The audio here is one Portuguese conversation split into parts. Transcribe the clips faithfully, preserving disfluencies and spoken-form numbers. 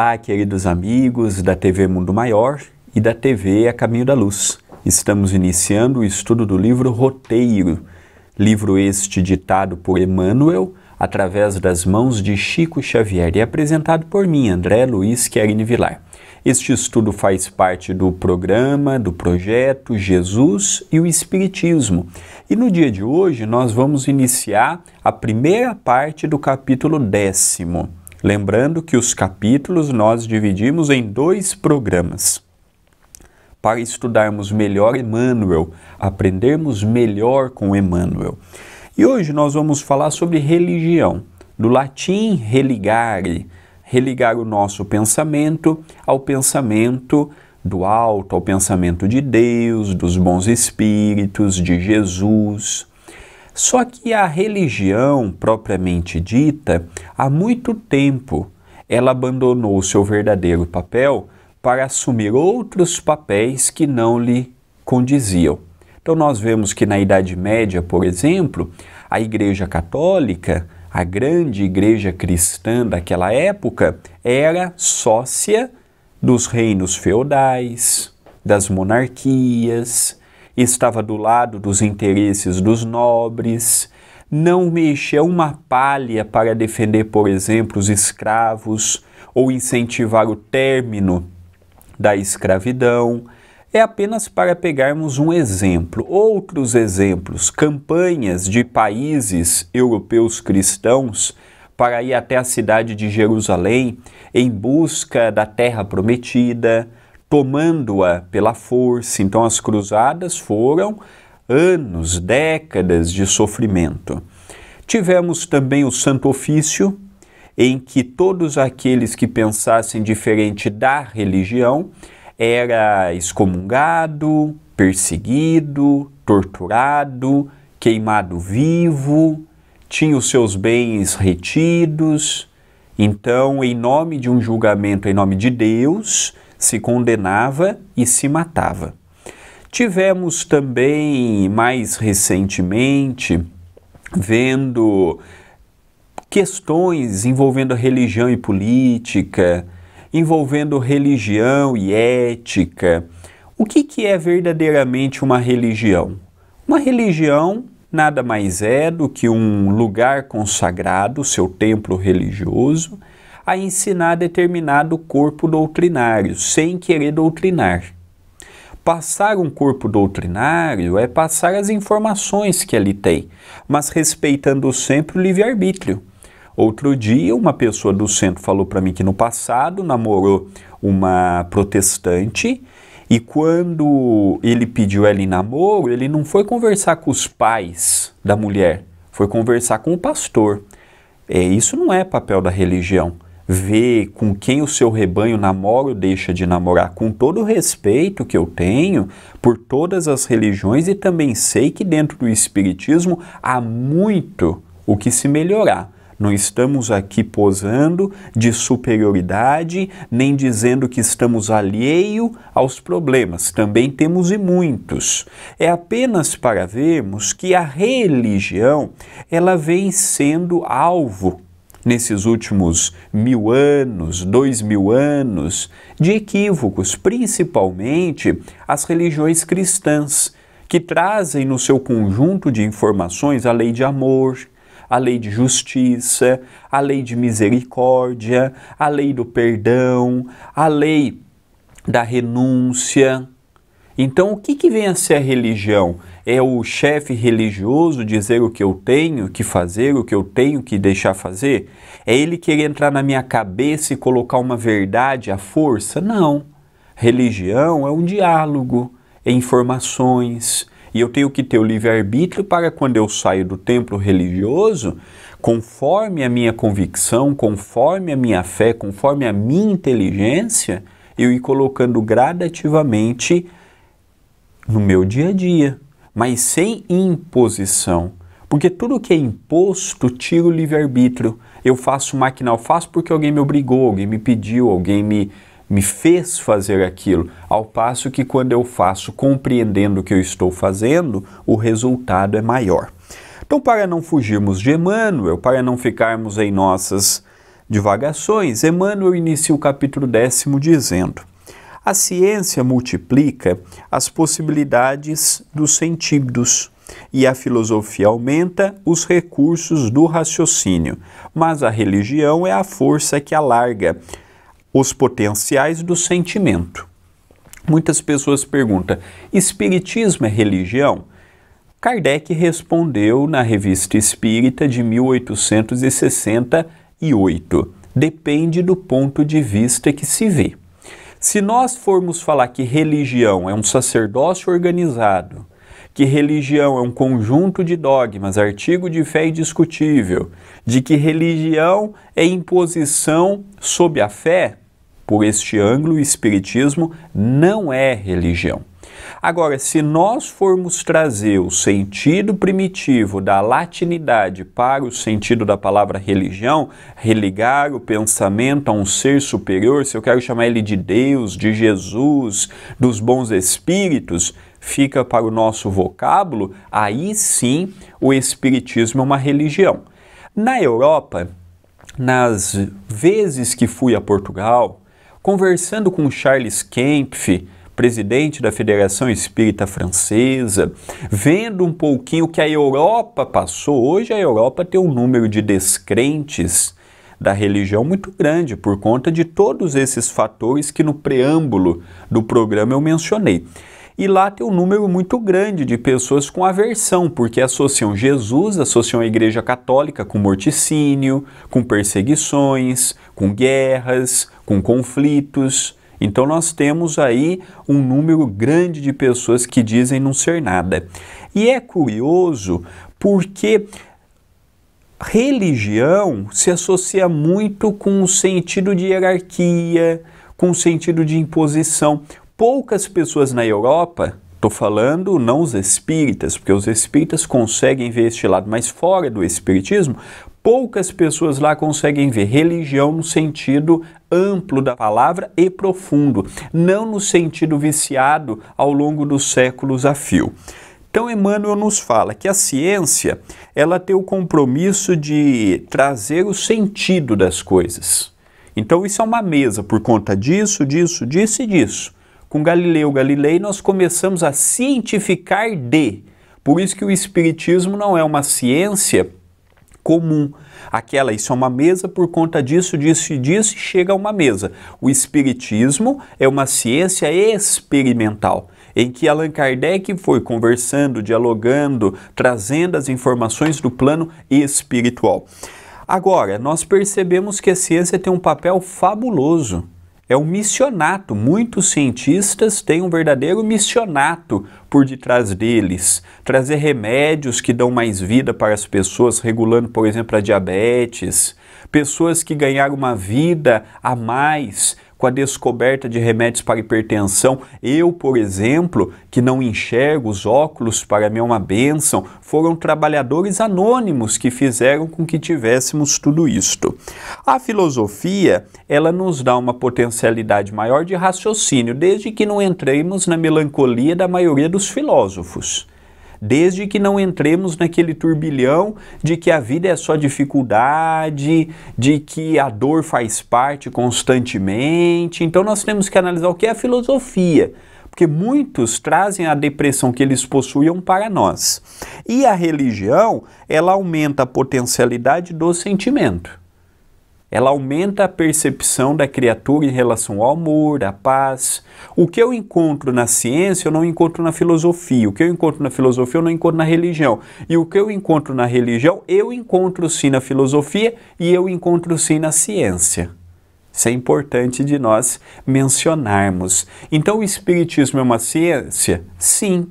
Olá, queridos amigos da T V Mundo Maior e da T V A Caminho da Luz. Estamos iniciando o estudo do livro Roteiro, livro este ditado por Emmanuel, através das mãos de Chico Xavier e apresentado por mim, André Luis Chiarini Villar. Este estudo faz parte do programa, do projeto Jesus e o Espiritismo. E no dia de hoje nós vamos iniciar a primeira parte do capítulo décimo. Lembrando que os capítulos nós dividimos em dois programas. Para estudarmos melhor Emmanuel, aprendermos melhor com Emmanuel. E hoje nós vamos falar sobre religião, do latim religare, religar o nosso pensamento ao pensamento do alto, ao pensamento de Deus, dos bons espíritos, de Jesus. Só que a religião, propriamente dita, há muito tempo ela abandonou o seu verdadeiro papel para assumir outros papéis que não lhe condiziam. Então nós vemos que na Idade Média, por exemplo, a Igreja Católica, a grande Igreja cristã daquela época, era sócia dos reinos feudais, das monarquias, estava do lado dos interesses dos nobres, não mexia uma palha para defender, por exemplo, os escravos ou incentivar o término da escravidão. É apenas para pegarmos um exemplo. Outros exemplos, campanhas de países europeus cristãos para ir até a cidade de Jerusalém em busca da terra prometida, tomando-a pela força. Então as cruzadas foram anos, décadas de sofrimento. Tivemos também o Santo Ofício, em que todos aqueles que pensassem diferente da religião era excomungado, perseguido, torturado, queimado vivo, tinha os seus bens retidos. Então, em nome de um julgamento, em nome de Deus, se condenava e se matava. Tivemos também, mais recentemente, vendo questões envolvendo religião e política, envolvendo religião e ética. O que que é verdadeiramente uma religião? Uma religião nada mais é do que um lugar consagrado, seu templo religioso, a ensinar determinado corpo doutrinário, sem querer doutrinar. Passar um corpo doutrinário é passar as informações que ali tem, mas respeitando sempre o livre-arbítrio. Outro dia, uma pessoa do centro falou para mim que no passado namorou uma protestante e quando ele pediu ela em namoro, ele não foi conversar com os pais da mulher, foi conversar com o pastor. É, isso não é papel da religião. Ver com quem o seu rebanho namora ou deixa de namorar, com todo o respeito que eu tenho por todas as religiões e também sei que dentro do Espiritismo há muito o que se melhorar. Não estamos aqui posando de superioridade, nem dizendo que estamos alheio aos problemas. Também temos e muitos. É apenas para vermos que a religião, ela vem sendo alvo, nesses últimos mil anos, dois mil anos, de equívocos, principalmente as religiões cristãs, que trazem no seu conjunto de informações a lei de amor, a lei de justiça, a lei de misericórdia, a lei do perdão, a lei da renúncia. Então, o que que vem a ser a religião? É o chefe religioso dizer o que eu tenho que fazer, o que eu tenho que deixar fazer? É ele querer entrar na minha cabeça e colocar uma verdade à força? Não. Religião é um diálogo, é informações. E eu tenho que ter o livre-arbítrio para quando eu saio do templo religioso, conforme a minha convicção, conforme a minha fé, conforme a minha inteligência, eu ir colocando gradativamente no meu dia a dia, mas sem imposição. Porque tudo que é imposto tira o livre-arbítrio. Eu faço maquinal, faço porque alguém me obrigou, alguém me pediu, alguém me... me fez fazer aquilo, ao passo que quando eu faço compreendendo o que eu estou fazendo, o resultado é maior. Então, para não fugirmos de Emmanuel, para não ficarmos em nossas divagações, Emmanuel inicia o capítulo décimo dizendo: a ciência multiplica as possibilidades dos sentidos e a filosofia aumenta os recursos do raciocínio, mas a religião é a força que alarga os potenciais do sentimento. Muitas pessoas perguntam: espiritismo é religião? Kardec respondeu na Revista Espírita de mil oitocentos e sessenta e oito. Depende do ponto de vista que se vê. Se nós formos falar que religião é um sacerdócio organizado, que religião é um conjunto de dogmas, artigo de fé indiscutível, de que religião é imposição sob a fé, por este ângulo, o espiritismo não é religião. Agora, se nós formos trazer o sentido primitivo da latinidade para o sentido da palavra religião, religar o pensamento a um ser superior, se eu quero chamar ele de Deus, de Jesus, dos bons espíritos, fica para o nosso vocábulo, aí sim o espiritismo é uma religião. Na Europa, nas vezes que fui a Portugal, conversando com Charles Kempf, presidente da Federação Espírita Francesa, vendo um pouquinho o que a Europa passou. Hoje a Europa tem um número de descrentes da religião muito grande, por conta de todos esses fatores que no preâmbulo do programa eu mencionei. E lá tem um número muito grande de pessoas com aversão, porque associam Jesus, associam a Igreja Católica com morticínio, com perseguições, com guerras, com conflitos. Então nós temos aí um número grande de pessoas que dizem não ser nada. E é curioso porque religião se associa muito com o sentido de hierarquia, com o sentido de imposição. Poucas pessoas na Europa, estou falando não os espíritas, porque os espíritas conseguem ver este lado, mas fora do espiritismo, poucas pessoas lá conseguem ver religião no sentido amplo da palavra e profundo, não no sentido viciado ao longo dos séculos a fio. Então Emmanuel nos fala que a ciência, ela tem o compromisso de trazer o sentido das coisas. Então isso é uma mesa por conta disso, disso, disso e disso. Com Galileu Galilei nós começamos a cientificar de. Por isso que o espiritismo não é uma ciência comum. Aquela, isso é uma mesa por conta disso, disso e disso, e chega a uma mesa. O espiritismo é uma ciência experimental, em que Allan Kardec foi conversando, dialogando, trazendo as informações do plano espiritual. Agora, nós percebemos que a ciência tem um papel fabuloso. É um missionato, muitos cientistas têm um verdadeiro missionato por detrás deles. Trazer remédios que dão mais vida para as pessoas, regulando, por exemplo, a diabetes. Pessoas que ganharam uma vida a mais com a descoberta de remédios para hipertensão. Eu, por exemplo, que não enxergo, os óculos para mim é uma bênção. Foram trabalhadores anônimos que fizeram com que tivéssemos tudo isto. A filosofia, ela nos dá uma potencialidade maior de raciocínio, desde que não entremos na melancolia da maioria dos filósofos. Desde que não entremos naquele turbilhão de que a vida é só dificuldade, de que a dor faz parte constantemente. Então nós temos que analisar o que é a filosofia, porque muitos trazem a depressão que eles possuíam para nós. E a religião, ela aumenta a potencialidade do sentimento. Ela aumenta a percepção da criatura em relação ao amor, à paz. O que eu encontro na ciência, eu não encontro na filosofia. O que eu encontro na filosofia, eu não encontro na religião. E o que eu encontro na religião, eu encontro sim na filosofia e eu encontro sim na ciência. Isso é importante de nós mencionarmos. Então, o espiritismo é uma ciência? Sim.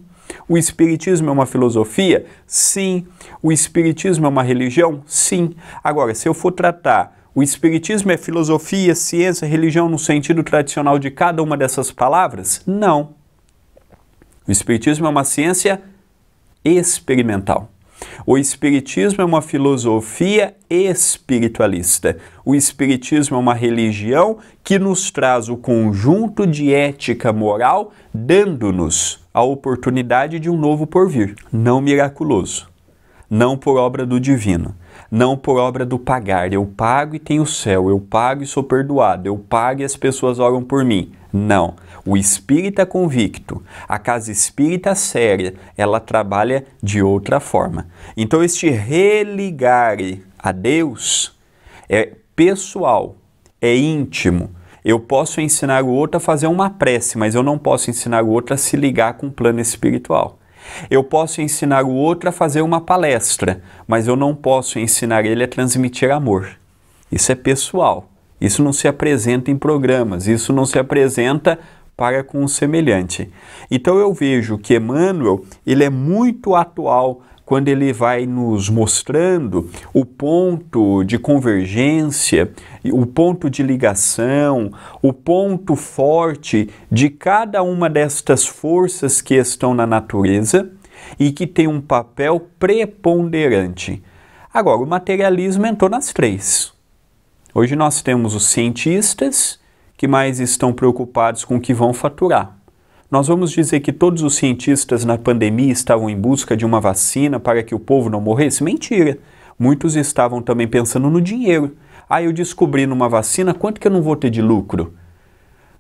O espiritismo é uma filosofia? Sim. O espiritismo é uma religião? Sim. Agora, se eu for tratar... O espiritismo é filosofia, ciência, religião no sentido tradicional de cada uma dessas palavras? Não. O espiritismo é uma ciência experimental. O espiritismo é uma filosofia espiritualista. O espiritismo é uma religião que nos traz o conjunto de ética moral, dando-nos a oportunidade de um novo porvir, não miraculoso, não por obra do divino. não por obra do pagar. Eu pago e tenho o céu, eu pago e sou perdoado, eu pago e as pessoas oram por mim. Não. O espírita convicto, a casa espírita séria, ela trabalha de outra forma. Então este religar a Deus é pessoal, é íntimo. Eu posso ensinar o outro a fazer uma prece, mas eu não posso ensinar o outro a se ligar com o plano espiritual. Eu posso ensinar o outro a fazer uma palestra, mas eu não posso ensinar ele a transmitir amor. Isso é pessoal. Isso não se apresenta em programas, isso não se apresenta para com o semelhante. Então eu vejo que Emmanuel, ele é muito atual quando ele vai nos mostrando o ponto de convergência, o ponto de ligação, o ponto forte de cada uma destas forças que estão na natureza e que tem um papel preponderante. Agora, o materialismo entrou nas três. Hoje nós temos os cientistas que mais estão preocupados com o que vão faturar. Nós vamos dizer que todos os cientistas na pandemia estavam em busca de uma vacina para que o povo não morresse? Mentira! Muitos estavam também pensando no dinheiro. Ah, eu descobri numa vacina, quanto que eu não vou ter de lucro?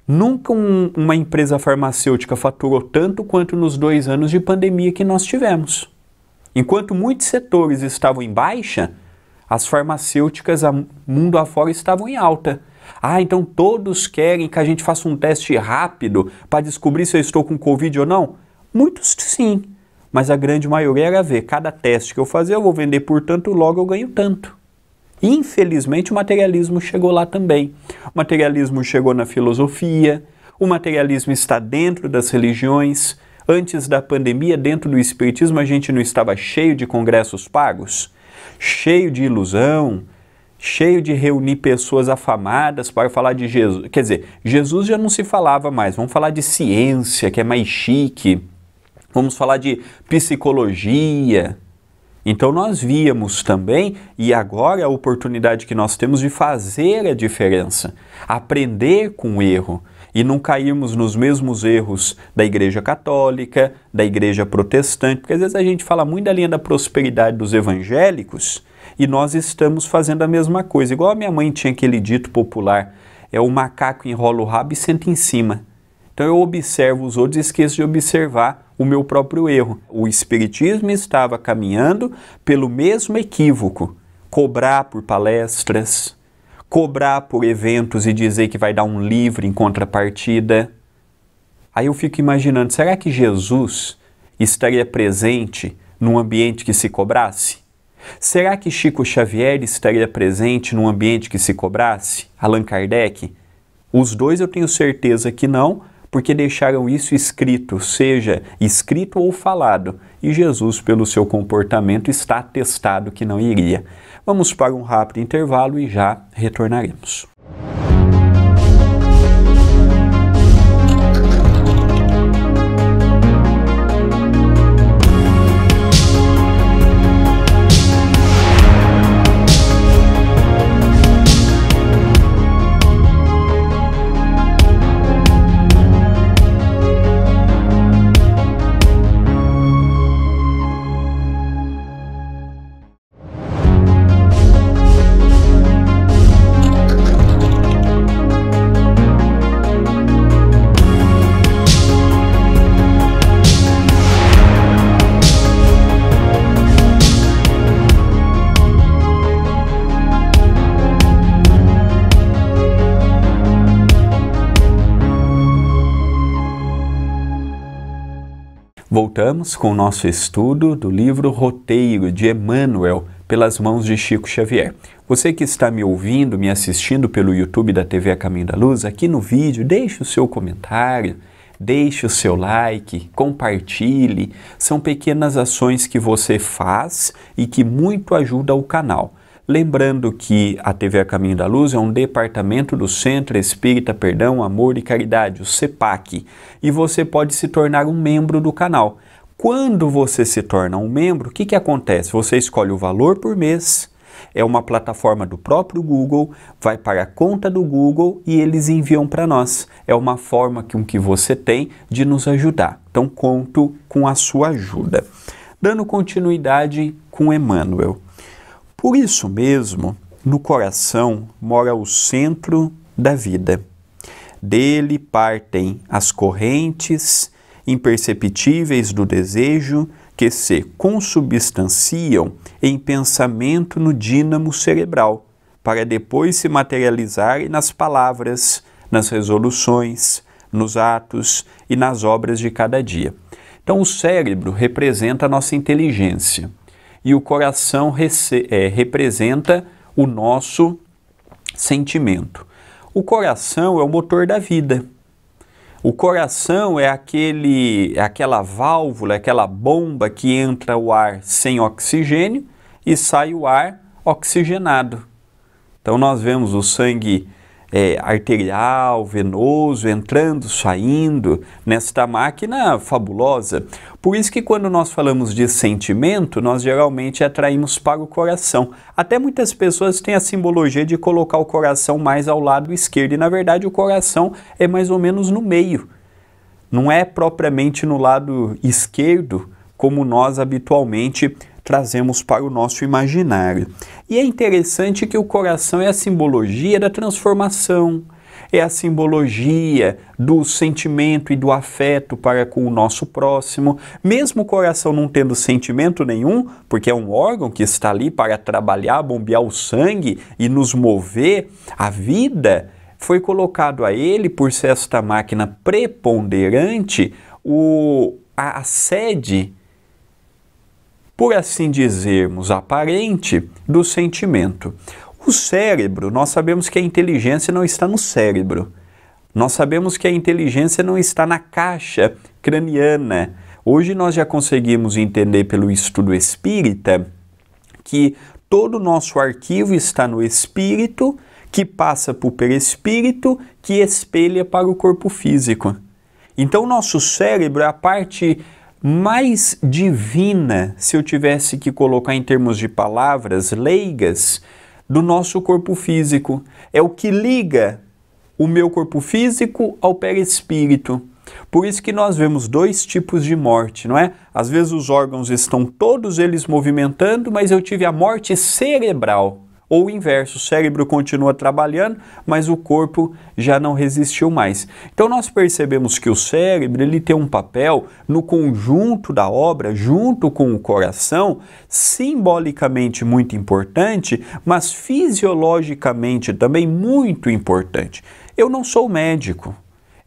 Nunca um, uma empresa farmacêutica faturou tanto quanto nos dois anos de pandemia que nós tivemos. Enquanto muitos setores estavam em baixa, as farmacêuticas mundo afora estavam em alta. Ah, então todos querem que a gente faça um teste rápido para descobrir se eu estou com Covid ou não? Muitos sim, mas a grande maioria era ver. Cada teste que eu fazer eu vou vender por tanto, logo eu ganho tanto. Infelizmente o materialismo chegou lá também. O materialismo chegou na filosofia, o materialismo está dentro das religiões. Antes da pandemia, dentro do espiritismo, a gente não estava cheio de congressos pagos? Cheio de ilusão? Cheio de reunir pessoas afamadas para falar de Jesus. Quer dizer, Jesus já não se falava mais. Vamos falar de ciência, que é mais chique. Vamos falar de psicologia. Então nós víamos também, e agora a oportunidade que nós temos de fazer a diferença. Aprender com o erro. E não cairmos nos mesmos erros da Igreja Católica, da Igreja Protestante. Porque às vezes a gente fala muito da linha da prosperidade dos evangélicos, e nós estamos fazendo a mesma coisa. Igual a minha mãe tinha aquele dito popular, é o macaco enrola o rabo e senta em cima. Então eu observo os outros e esqueço de observar o meu próprio erro. O espiritismo estava caminhando pelo mesmo equívoco. Cobrar por palestras, cobrar por eventos e dizer que vai dar um livro em contrapartida. Aí eu fico imaginando, será que Jesus estaria presente num ambiente que se cobrasse? Será que Chico Xavier estaria presente num ambiente que se cobrasse? Allan Kardec? Os dois eu tenho certeza que não, porque deixaram isso escrito, seja escrito ou falado. E Jesus, pelo seu comportamento, está atestado que não iria. Vamos para um rápido intervalo e já retornaremos. Voltamos com o nosso estudo do livro Roteiro, de Emmanuel, pelas mãos de Chico Xavier. Você que está me ouvindo, me assistindo pelo YouTube da T V A Caminho da Luz, aqui no vídeo, deixe o seu comentário, deixe o seu like, compartilhe. São pequenas ações que você faz e que muito ajuda o canal. Lembrando que a T V A Caminho da Luz é um departamento do Centro Espírita Perdão, Amor e Caridade, o CEPAC. E você pode se tornar um membro do canal. Quando você se torna um membro, o que que acontece? Você escolhe o valor por mês, é uma plataforma do próprio Google, vai para a conta do Google e eles enviam para nós. É uma forma que, um que você tem de nos ajudar. Então conto com a sua ajuda. Dando continuidade com Emmanuel. Por isso mesmo, no coração mora o centro da vida. Dele partem as correntes imperceptíveis do desejo que se consubstanciam em pensamento no dínamo cerebral, para depois se materializarem nas palavras, nas resoluções, nos atos e nas obras de cada dia. Então, o cérebro representa a nossa inteligência e o coração é, representa o nosso sentimento. O coração é o motor da vida. O coração é aquele, aquela válvula, aquela bomba que entra o ar sem oxigênio e sai o ar oxigenado. Então, nós vemos o sangue É, arterial, venoso, entrando, saindo, nesta máquina fabulosa. Por isso que quando nós falamos de sentimento, nós geralmente atraímos para o coração. Até muitas pessoas têm a simbologia de colocar o coração mais ao lado esquerdo, e na verdade o coração é mais ou menos no meio. Não é propriamente no lado esquerdo, como nós habitualmente trazemos para o nosso imaginário. E é interessante que o coração é a simbologia da transformação, é a simbologia do sentimento e do afeto para com o nosso próximo. Mesmo o coração não tendo sentimento nenhum, porque é um órgão que está ali para trabalhar, bombear o sangue e nos mover, a vida foi colocado a ele, por ser esta máquina preponderante, o, a, a sede, por assim dizermos, aparente, do sentimento. O cérebro, nós sabemos que a inteligência não está no cérebro. Nós sabemos que a inteligência não está na caixa craniana. Hoje nós já conseguimos entender pelo estudo espírita que todo o nosso arquivo está no espírito, que passa para o perispírito, que espelha para o corpo físico. Então o nosso cérebro é a parte mais divina, se eu tivesse que colocar em termos de palavras leigas, do nosso corpo físico. É o que liga o meu corpo físico ao perispírito. Por isso que nós vemos dois tipos de morte, não é? Às vezes os órgãos estão todos eles movimentando, mas eu tive a morte cerebral. Ou o inverso, o cérebro continua trabalhando, mas o corpo já não resistiu mais. Então nós percebemos que o cérebro ele tem um papel no conjunto da obra, junto com o coração, simbolicamente muito importante, mas fisiologicamente também muito importante. Eu não sou médico,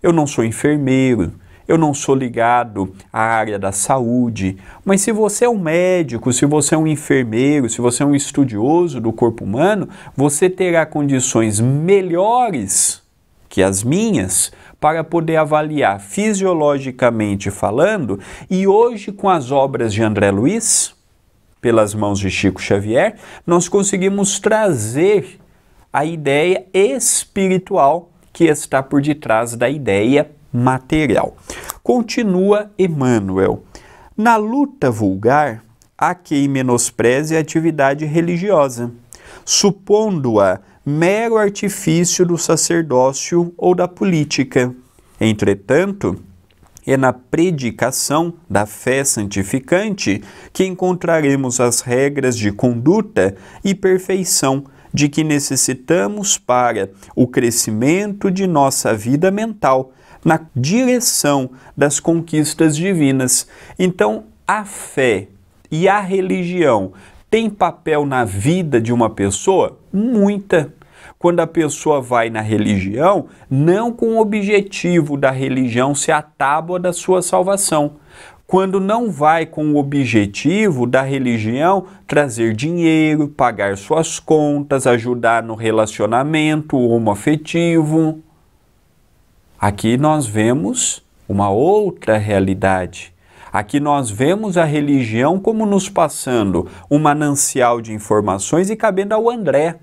eu não sou enfermeiro, eu não sou ligado à área da saúde, mas se você é um médico, se você é um enfermeiro, se você é um estudioso do corpo humano, você terá condições melhores que as minhas para poder avaliar fisiologicamente falando. E hoje, com as obras de André Luiz, pelas mãos de Chico Xavier, nós conseguimos trazer a ideia espiritual que está por detrás da ideia material. Continua Emmanuel. Na luta vulgar, há quem menospreze a atividade religiosa, supondo-a mero artifício do sacerdócio ou da política. Entretanto, é na predicação da fé santificante que encontraremos as regras de conduta e perfeição de que necessitamos para o crescimento de nossa vida mental, na direção das conquistas divinas. Então, a fé e a religião têm papel na vida de uma pessoa? Muita. Quando a pessoa vai na religião, não com o objetivo da religião ser a tábua da sua salvação. Quando não vai com o objetivo da religião trazer dinheiro, pagar suas contas, ajudar no relacionamento homoafetivo. Aqui nós vemos uma outra realidade. Aqui nós vemos a religião como nos passando um manancial de informações e cabendo ao André,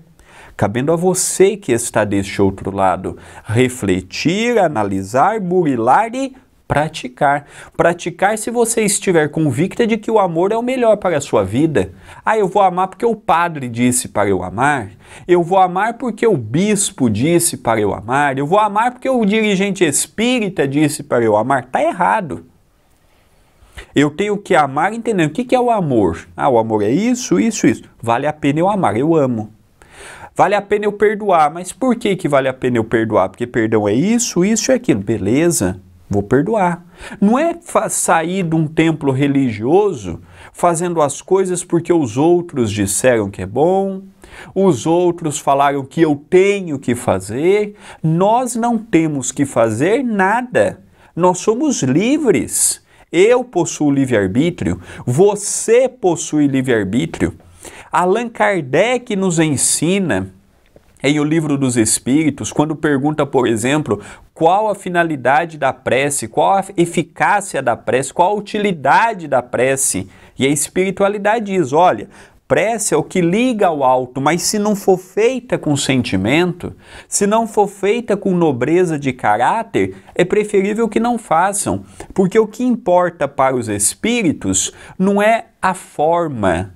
cabendo a você que está deste outro lado, refletir, analisar, burilar e praticar. Praticar se você estiver convicta de que o amor é o melhor para a sua vida. Ah, eu vou amar porque o padre disse para eu amar. Eu vou amar porque o bispo disse para eu amar. Eu vou amar porque o dirigente espírita disse para eu amar. Está errado. Eu tenho que amar entendendo. O que é o amor? Ah, o amor é isso, isso, isso. Vale a pena eu amar, eu amo. Vale a pena eu perdoar, mas por que que vale a pena eu perdoar? Porque perdão é isso, isso e aquilo. Beleza, vou perdoar. Não é sair de um templo religioso fazendo as coisas porque os outros disseram que é bom, os outros falaram que eu tenho que fazer. Nós não temos que fazer nada. Nós somos livres. Eu possuo livre-arbítrio, você possui livre-arbítrio. Allan Kardec nos ensina, em O Livro dos Espíritos, quando pergunta, por exemplo, qual a finalidade da prece, qual a eficácia da prece, qual a utilidade da prece. E a espiritualidade diz, olha, prece é o que liga ao alto, mas se não for feita com sentimento, se não for feita com nobreza de caráter, é preferível que não façam. Porque o que importa para os espíritos não é a forma,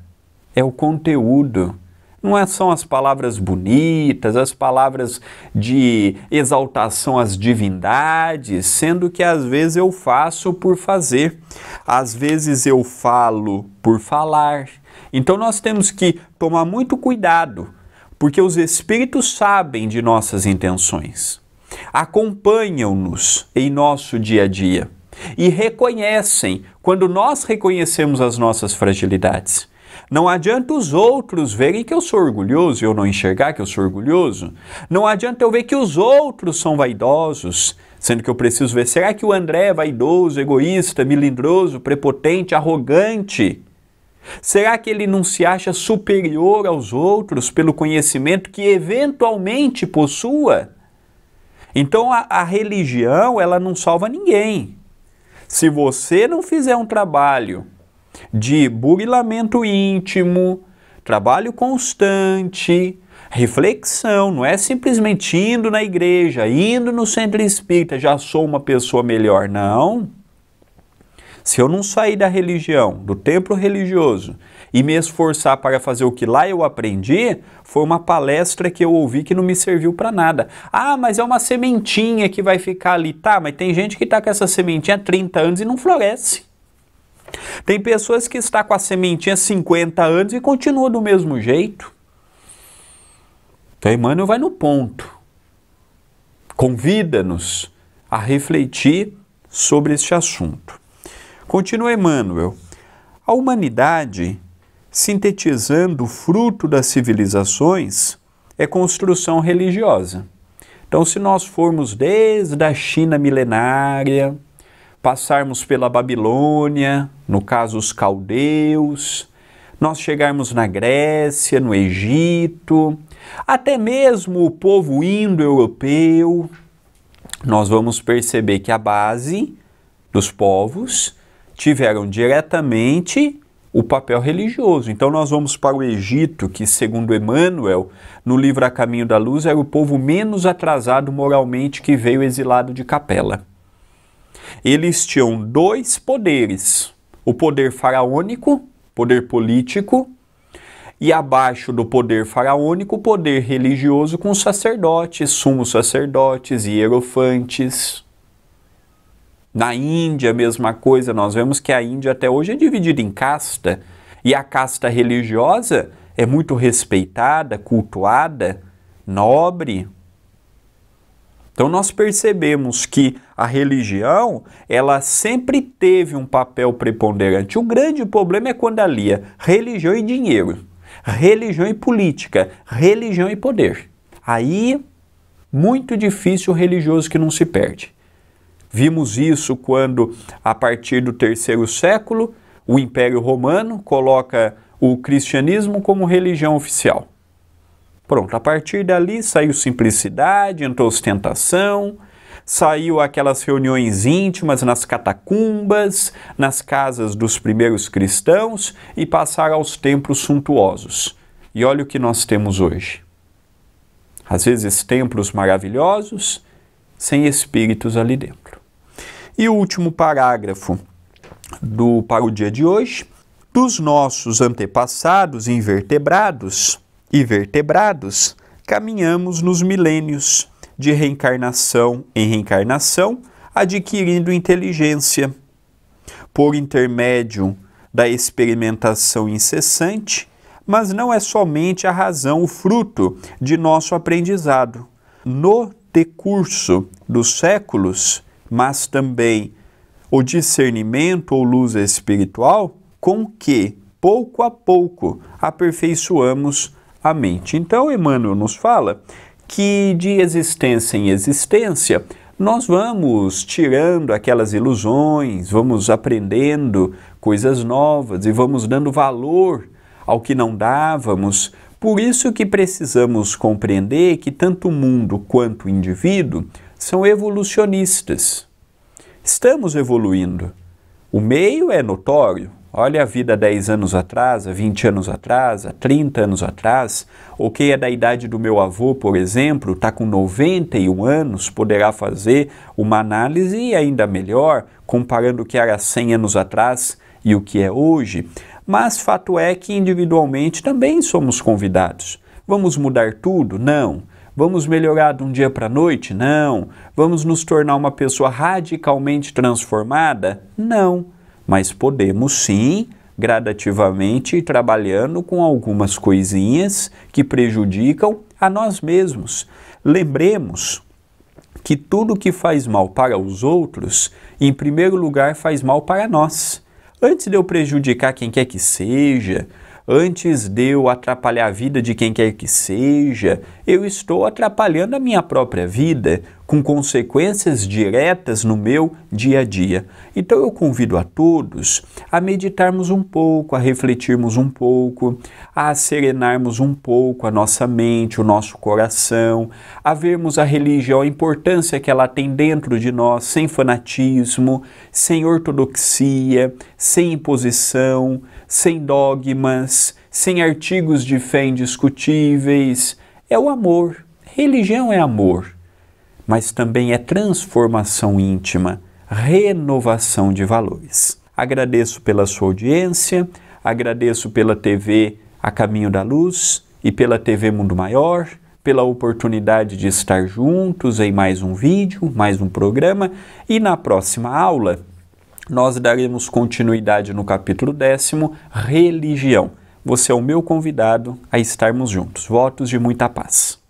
é o conteúdo. Não são as palavras bonitas, as palavras de exaltação às divindades, sendo que às vezes eu faço por fazer, às vezes eu falo por falar. Então nós temos que tomar muito cuidado, porque os espíritos sabem de nossas intenções, acompanham-nos em nosso dia a dia e reconhecem quando nós reconhecemos as nossas fragilidades. Não adianta os outros verem que eu sou orgulhoso e eu não enxergar que eu sou orgulhoso. Não adianta eu ver que os outros são vaidosos, sendo que eu preciso ver, será que o André é vaidoso, egoísta, melindroso, prepotente, arrogante? Será que ele não se acha superior aos outros pelo conhecimento que eventualmente possua? Então a, a religião, ela não salva ninguém. Se você não fizer um trabalho de burilamento íntimo, trabalho constante, reflexão, não é simplesmente indo na igreja, indo no centro espírita, já sou uma pessoa melhor, não. Se eu não sair da religião, do templo religioso, e me esforçar para fazer o que lá eu aprendi, foi uma palestra que eu ouvi que não me serviu para nada. Ah, mas é uma sementinha que vai ficar ali. Tá, mas tem gente que está com essa sementinha há trinta anos e não floresce. Tem pessoas que estão com a sementinha há cinquenta anos e continuam do mesmo jeito. Então, Emmanuel vai no ponto. Convida-nos a refletir sobre este assunto. Continua Emmanuel. A humanidade, sintetizando o fruto das civilizações, é construção religiosa. Então, se nós formos desde a China milenária, passarmos pela Babilônia, no caso os caldeus, nós chegarmos na Grécia, no Egito, até mesmo o povo indo-europeu, nós vamos perceber que a base dos povos tiveram diretamente o papel religioso. Então nós vamos para o Egito, que segundo Emmanuel, no livro A Caminho da Luz, era o povo menos atrasado moralmente que veio exilado de Capela. Eles tinham dois poderes, o poder faraônico, poder político, e abaixo do poder faraônico, o poder religioso com sacerdotes, sumos sacerdotes, hierofantes. Na Índia, a mesma coisa, nós vemos que a Índia até hoje é dividida em casta, e a casta religiosa é muito respeitada, cultuada, nobre. Então nós percebemos que a religião, ela sempre teve um papel preponderante. O grande problema é quando alia religião e dinheiro, religião e política, religião e poder. Aí, muito difícil o religioso que não se perde. Vimos isso quando, a partir do terceiro século, o Império Romano coloca o cristianismo como religião oficial. Pronto, a partir dali saiu simplicidade, entrou ostentação, saiu aquelas reuniões íntimas nas catacumbas, nas casas dos primeiros cristãos e passaram aos templos suntuosos. E olha o que nós temos hoje. Às vezes templos maravilhosos, sem espíritos ali dentro. E o último parágrafo do, para o dia de hoje. Dos nossos antepassados invertebrados... e vertebrados, caminhamos nos milênios de reencarnação em reencarnação, adquirindo inteligência. por intermédio da experimentação incessante, mas não é somente a razão, o fruto de nosso aprendizado no decurso dos séculos, mas também o discernimento ou luz espiritual com que, pouco a pouco, aperfeiçoamos a mente. Então, Emmanuel nos fala que de existência em existência, nós vamos tirando aquelas ilusões, vamos aprendendo coisas novas e vamos dando valor ao que não dávamos. Por isso que precisamos compreender que tanto o mundo quanto o indivíduo são evolucionistas. Estamos evoluindo. O meio é notório. Olha a vida dez anos atrás, há vinte anos atrás, há trinta anos atrás, ou quem é da idade do meu avô, por exemplo, está com noventa e um anos, poderá fazer uma análise ainda melhor, comparando o que era cem anos atrás e o que é hoje. Mas fato é que individualmente também somos convidados. Vamos mudar tudo? Não. Vamos melhorar de um dia para a noite? Não. Vamos nos tornar uma pessoa radicalmente transformada? Não. Mas podemos sim, gradativamente, ir trabalhando com algumas coisinhas que prejudicam a nós mesmos. Lembremos que tudo que faz mal para os outros, em primeiro lugar, faz mal para nós. Antes de eu prejudicar quem quer que seja, antes de eu atrapalhar a vida de quem quer que seja, eu estou atrapalhando a minha própria vida, com consequências diretas no meu dia a dia. Então eu convido a todos a meditarmos um pouco, a refletirmos um pouco, a serenarmos um pouco a nossa mente, o nosso coração, a vermos a religião, a importância que ela tem dentro de nós, sem fanatismo, sem ortodoxia, sem imposição, sem dogmas, sem artigos de fé indiscutíveis. É o amor. Religião é amor, mas também é transformação íntima, renovação de valores. Agradeço pela sua audiência, agradeço pela T V A Caminho da Luz e pela T V Mundo Maior, pela oportunidade de estar juntos em mais um vídeo, mais um programa, e na próxima aula nós daremos continuidade no capítulo décimo, Religião. Você é o meu convidado a estarmos juntos. Votos de muita paz.